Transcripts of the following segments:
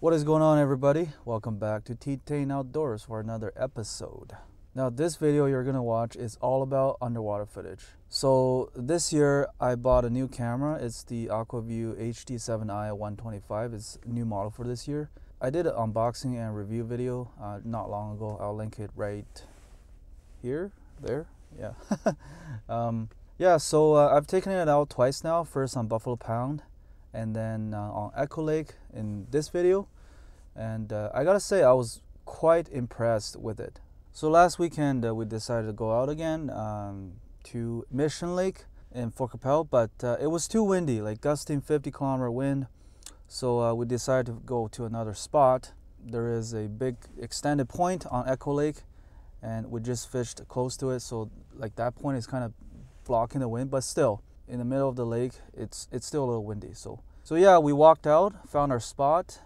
What is going on, everybody? Welcome back to TTang Outdoors for another episode. Now this video you're gonna watch is all about underwater footage. So this year I bought a new camera. It's the Aqua-Vu HD7i 125. It's a new model for this year. I did an unboxing and review video not long ago. I'll link it right here, there, yeah. I've taken it out twice now, first on Buffalo Pound and then on Echo Lake in this video. And I gotta say I was quite impressed with it. So last weekend we decided to go out again to Mission Lake in Fort Capel, but it was too windy, like gusting 50-kilometer wind. So we decided to go to another spot. There is a big extended point on Echo Lake and we just fished close to it. So like that point is kind of blocking the wind, but still in the middle of the lake, it's still a little windy. So yeah, we walked out, found our spot,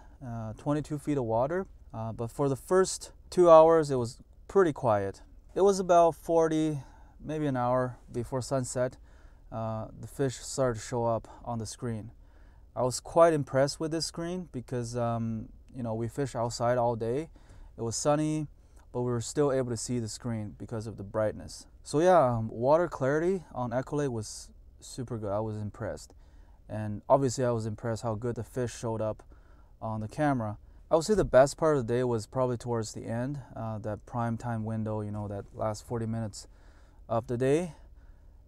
22 feet of water. But for the first 2 hours, it was pretty quiet. It was about 40, maybe an hour before sunset, the fish started to show up on the screen. I was quite impressed with this screen because you know, we fished outside all day. It was sunny, but we were still able to see the screen because of the brightness. So yeah, water clarity on Echo Lake was super good. I was impressed, and obviously I was impressed how good the fish showed up on the camera. I would say the best part of the day was probably towards the end, that prime time window, you know, that last 40 minutes of the day,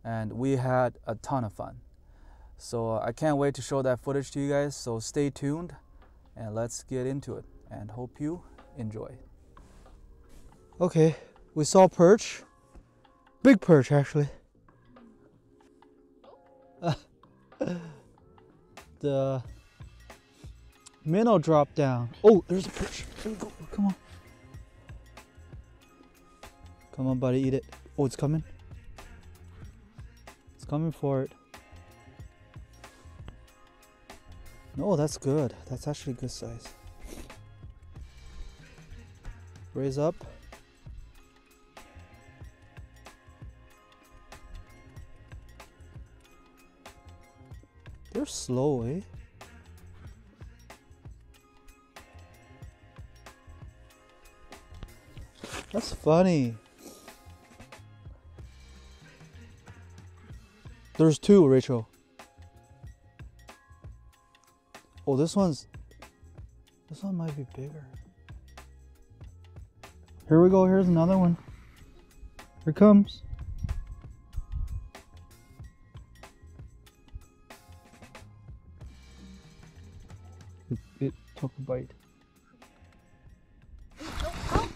and we had a ton of fun. So I can't wait to show that footage to you guys, so stay tuned and let's get into it, and hope you enjoy. Okay, we saw perch, big perch actually. The minnow dropped down. Oh, there's a perch. Go. Come on. Come on, buddy, eat it. Oh, it's coming. It's coming for it. No, that's good. That's actually good size. Raise up. They're slow, eh? That's funny. There's two, Rachel. Oh, this one might be bigger. Here we go, here's another one. Here it comes. It took a bite.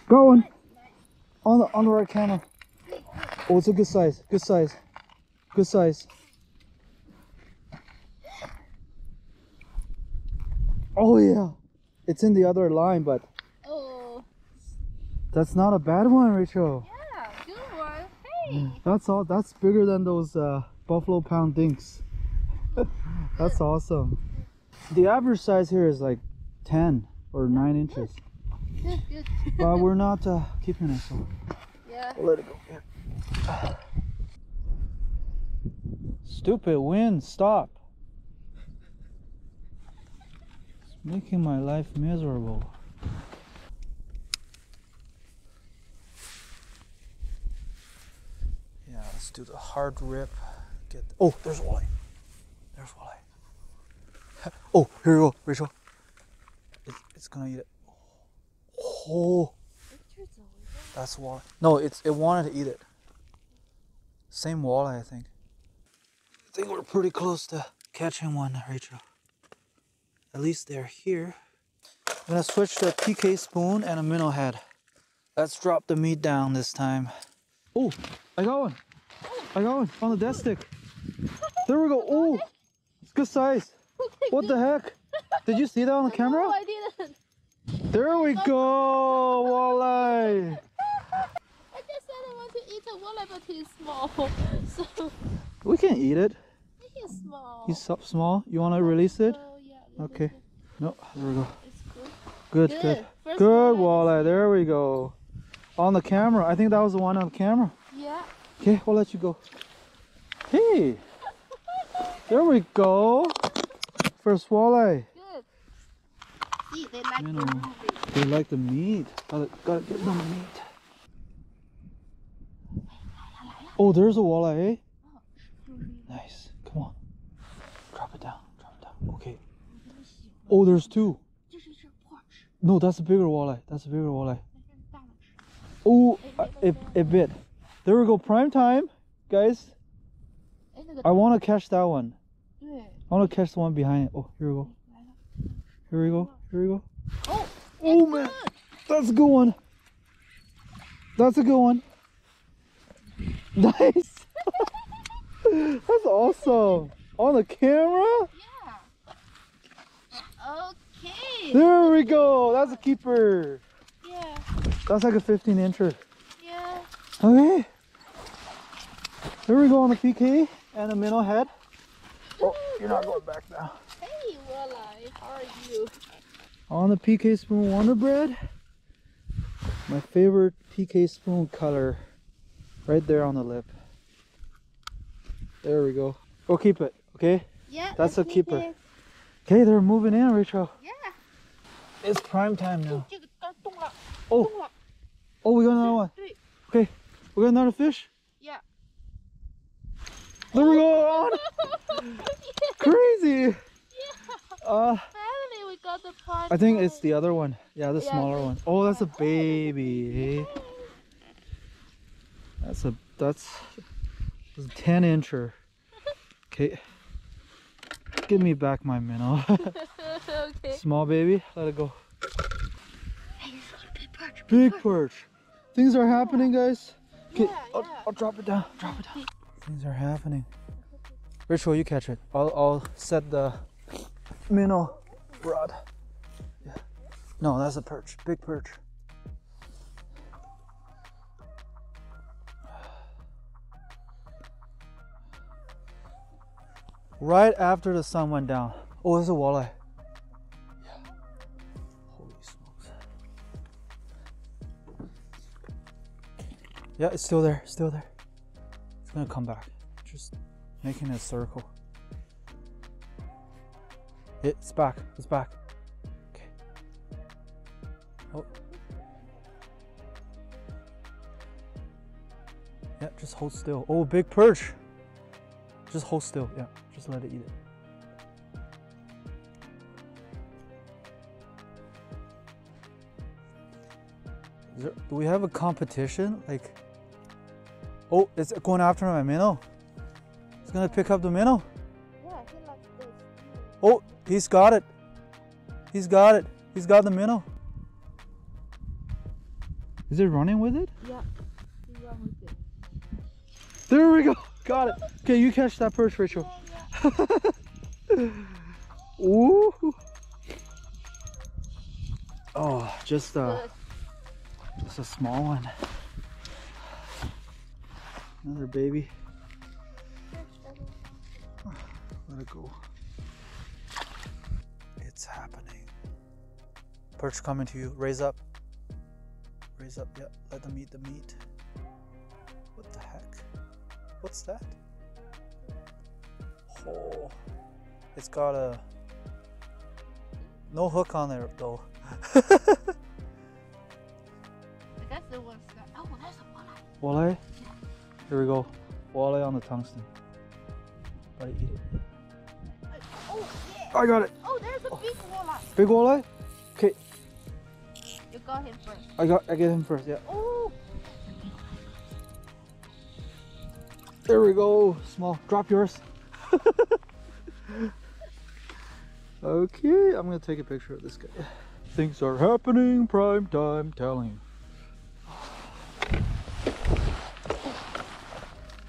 Going. On the right camera. Oh, it's a good size. Good size. Good size. Oh yeah, it's in the other line, but oh, that's not a bad one, Rachel. Yeah, good one. Hey. That's all. That's bigger than those Buffalo Pound dinks. That's awesome. The average size here is like 10 or 9 inches. Good. But we're not keeping it, so yeah, we'll let it go. Yeah. Stupid wind, stop. It's making my life miserable. Yeah, let's do the hard rip. Get the oh, there's walleye. There's walleye. Oh, here you go, Rachel. It's gonna eat it. Oh, that's walleye. No, it wanted to eat it. Same walleye, I think. I think we're pretty close to catching one, Rachel. At least they're here. I'm gonna switch to a PK spoon and a minnow head. Let's drop the meat down this time. Oh, I got one. I got one on the dead stick. There we go. Oh, it's good size. What the heck? Did you see that on the camera? No, I didn't. There we go, walleye! I just said I want to eat a walleye, but he's small. So we can eat it. He's small. He's small. You want to release it? Oh yeah. Okay. No, there we go. It's good. Good. Walleye. There we go. on the camera. I think that was the one on camera. Yeah. Okay, we'll let you go. Hey, there we go. First walleye. Good. See, they like the meat. They like the meat. Gotta get them meat. Oh, there's a walleye, eh? Nice. Come on. Drop it down. Drop it down. Okay. Oh, there's two. No, that's a bigger walleye. That's a bigger walleye. Oh, a bit. There we go. Prime time, guys. I want to catch that one. I want to catch the one behind it. Oh, here we go. Here we go. Here we go. Oh man, that's a good one. That's a good one. Nice. That's awesome. On the camera. Yeah. Okay. There we go. That's a keeper. Yeah. That's like a 15-incher. Yeah. Okay. Here we go on the PK and a minnow head. Oh, you're not going back now. Hey, walleye, how are you? On the PK Spoon Wonder Bread. My favorite PK Spoon color. Right there on the lip. There we go. Go keep it, okay? Yeah. That's a keeper. It. Okay, they're moving in, Rachel. Yeah. It's prime time now. Oh. Oh, we got another one. Okay. We got another fish? Yeah. There we go. Crazy. Yeah. Finally we got the prime. I think it's the other one. Yeah, the smaller one. Oh, that's a baby. Hey. That's a 10-incher. Okay. Give me back my minnow. Okay. Small baby, let it go. Hey, big perch. Big perch. Things are happening, guys. Okay, yeah, I'll drop it down. Drop it down. Things are happening. Ritual, you catch it. I'll set the minnow rod. Yeah. No, that's a perch. Big perch. Right after the sun went down. Oh, that's a walleye. Yeah. Holy smokes. Yeah, it's still there, still there. It's gonna come back. Just making a circle. It's back, it's back. Okay. Oh. Yeah, just hold still. Oh, big perch. Just hold still, yeah. Just let it eat it. Do we have a competition? Like, oh, it's going after my minnow. It's gonna pick up the minnow. Yeah, he likes this. Oh, he's got it. He's got it. He's got the minnow. Is it running with it? Yeah, he's running with it. There we go. Got it. Okay, you catch that perch, Rachel. Yeah. Ooh. Oh, just a small one. Another baby. Let it go. It's happening. Perch coming to you. Raise up. Raise up. Yeah. Let them eat the meat. What the heck? What's that? Oh, it's got a no hook on there though. That's the one. Oh, that's a walleye. Walleye? Yeah. Here we go. Walleye on the tungsten. Gotta eat it. Oh, yeah. I got it. Oh, there's a big walleye. Big walleye? Okay. You got him first. I get him first. Yeah. Oh. There we go, small. Drop yours. Okay, I'm gonna take a picture of this guy. Things are happening, prime time, telling you.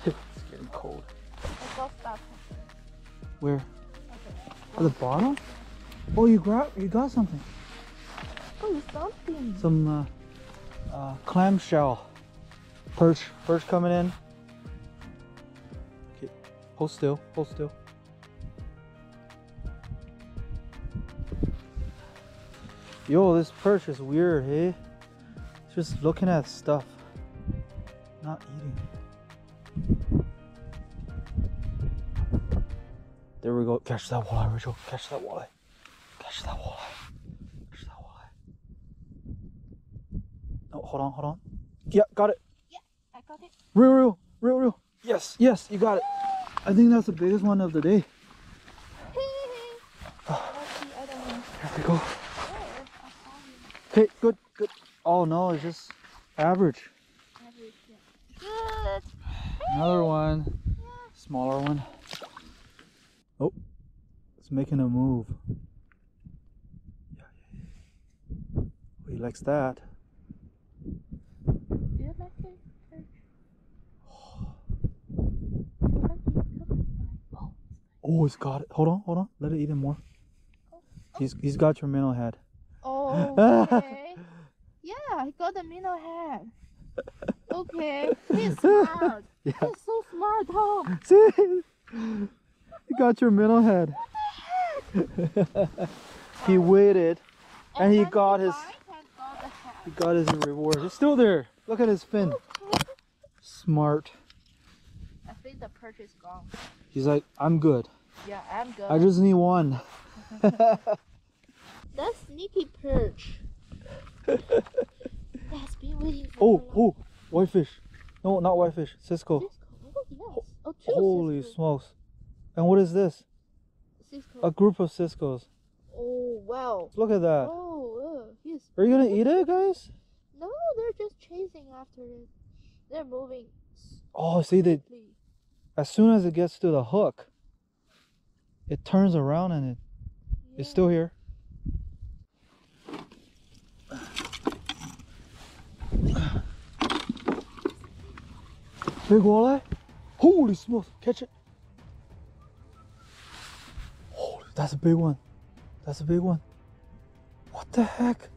It's getting cold. Where? At the bottom? Oh, you got something. Oh, something. Some clamshell. Perch coming in. Hold still, hold still. Yo, this perch is weird, hey? Just looking at stuff, not eating. There we go. Catch that walleye, Rachel. Catch that walleye. Catch that walleye. Catch that walleye. No, hold on, hold on. Yeah, got it. Yeah, I got it. Real. Yes, yes, you got it. I think that's the biggest one of the day. Here we go. Okay, good, good. Oh no, it's just average. Average, yeah. Good. Another one. Yeah. Smaller one. Oh, it's making a move. Yeah. He likes that. Do you like it? Oh, it's got it. Hold on, hold on. Let it eat it more. He's got your minnow head. Oh, okay. Yeah, he got the minnow head. Okay, he's smart. Yeah. He's so smart, Tom. See? He got your minnow head. What the heck? He waited, and he got his reward. It's still there. Look at his fin. Okay. Smart. I think the perch is gone. He's like, I'm good. Yeah, I'm good. I just need one. That sneaky perch. That's been waiting for. Oh, oh, whitefish. No, not whitefish. Cisco. Oh, yes. Oh, holy Cisco. Smokes. And what is this? Cisco. A group of Ciscos. Oh, wow. Look at that. Oh, he's. Are you going to eat it, guys? No, they're just chasing after it. They're moving. Oh, see, they. As soon as it gets to the hook, it turns around and it's still here. Big walleye. Holy smokes, catch it. Holy, that's a big one. That's a big one. What the heck?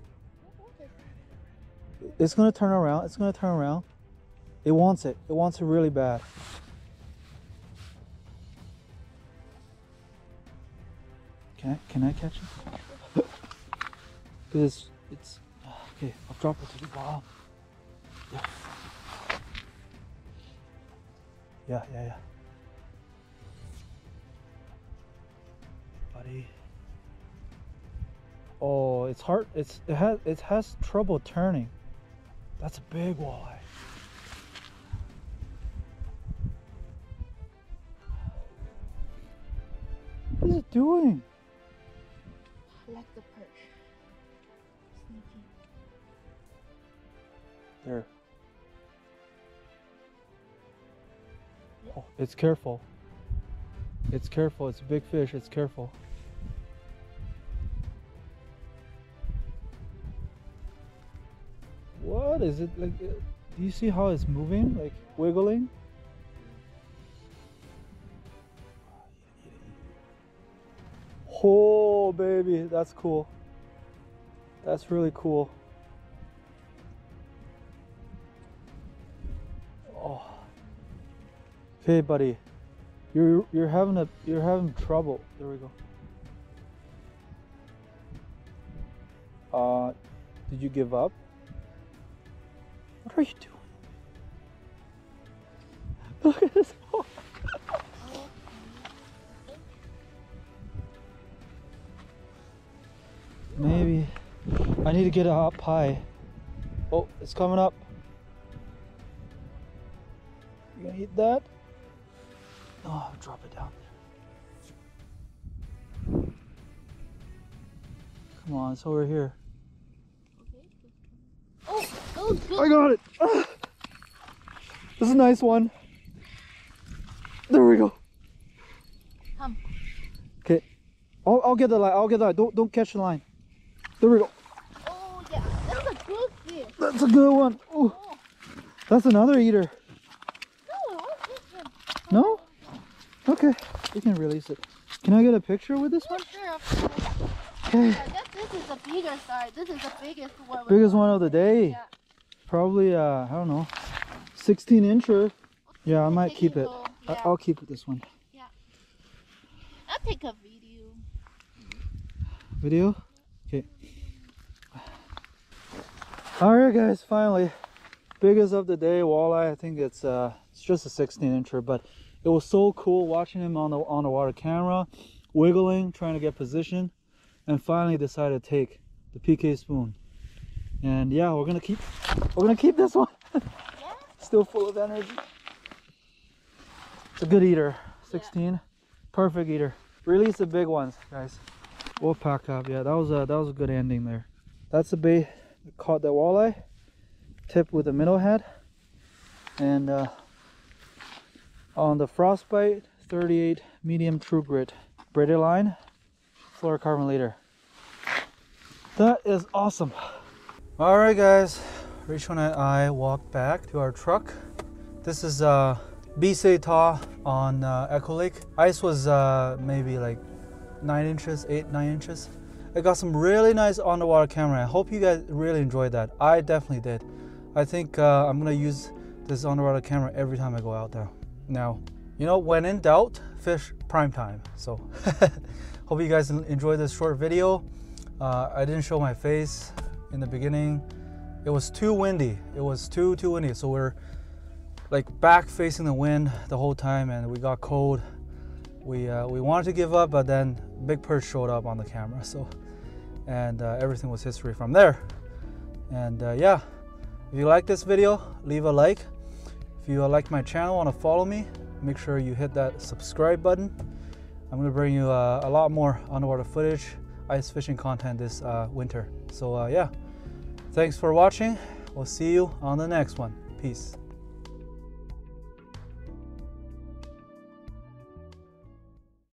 It's gonna turn around. It's gonna turn around. It wants it. It wants it really bad. Can I catch it? Because it's okay, I'll drop it to the bottom. Yeah. Yeah. Buddy. Oh, it's hard. It has trouble turning. That's a big walleye. What is it doing? Like the perch. Sneaky. There. Yep. Oh, it's careful. It's careful. It's a big fish. It's careful. What is it like? Do you see how it's moving? Like wiggling? Oh baby, that's cool. That's really cool. Oh. Okay, buddy. You're having trouble. There we go. Did you give up? What are you doing? Look at this. Maybe I need to get it up high. Oh, it's coming up. You gonna eat that? No, I'll drop it down there. Come on, it's over here. Okay. Oh, good. I got it. This is a nice one. There we go. Come. Okay. I'll get the line. I'll get the line. Don't catch the line. There we go. Oh yeah, that's a good fish. That's a good one. Ooh. Oh. That's another eater. No, I'll eat him. No? Okay. We can release it. Can I get a picture with this one? Sure, okay. Yeah, this is the bigger size. This is the biggest one. Biggest one of the day. Yeah. Probably I don't know. 16-incher. Yeah, I might keep it. Yeah. I'll keep it this one. Yeah. I'll take a video. Video? Okay. All right guys, finally biggest of the day, walleye. I think it's just a 16-incher, but it was so cool watching him on the water camera, wiggling, trying to get position, and finally decided to take the PK spoon. And yeah, we're gonna keep this one. Yeah. Still full of energy. It's a good eater. 16, yeah. Perfect eater. Release the big ones, guys. We'll pack up. Yeah, that was a good ending there. That's the bait that caught the walleye. Tip with the middle head, and on the Frostbite 38 medium true grit braided line, fluorocarbon leader. That is awesome. All right guys, Rachel and I walked back to our truck. This is B.C.Taw on Echo Lake. Ice was maybe like 9 inches, 8-9 inches. I got some really nice on the water camera. I hope you guys really enjoyed that. I definitely did. I think I'm gonna use this on the water camera every time I go out there. Now, you know, when in doubt, fish prime time. So hope you guys enjoyed this short video. I didn't show my face in the beginning. It was too windy. It was too windy. So we're like back facing the wind the whole time, and we got cold. We wanted to give up, but then big perch showed up on the camera. So, and everything was history from there. And yeah. If you like this video, leave a like. If you like my channel, want to follow me, make sure you hit that subscribe button. I'm going to bring you a lot more underwater footage, ice fishing content this winter. So yeah, thanks for watching. We'll see you on the next one. Peace.